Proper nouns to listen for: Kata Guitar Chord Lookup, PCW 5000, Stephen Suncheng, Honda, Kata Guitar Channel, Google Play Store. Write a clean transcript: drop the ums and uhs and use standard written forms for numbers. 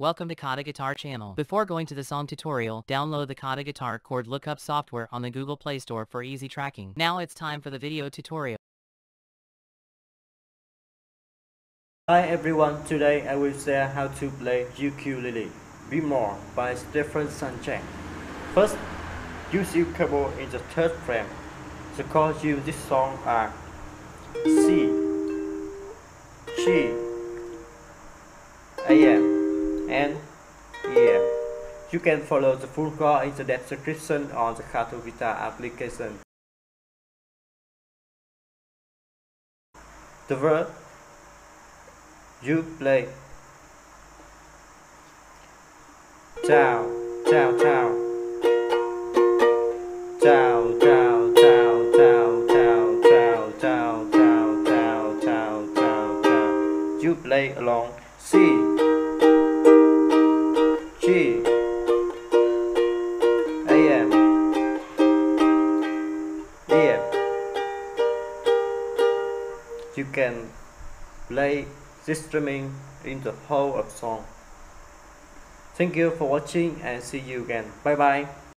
Welcome to Kata Guitar Channel. Before going to the song tutorial, download the Kata Guitar Chord Lookup software on the Google Play Store for easy tracking. Now it's time for the video tutorial. Hi everyone, today I will share how to play Ukulele Be More by Stephen Suncheng. First, use your cable in the third frame. The chords used in this song are C, G, AM, and yeah, you can follow the full chord in the description on the Kata Guitar application. The word you play down, down, down, down, down, down, down, down, down, down, down, down, down, down, down. You play along C, G, AM, yeah. You can play this strumming in the whole of song. Thank you for watching and see you again. Bye bye.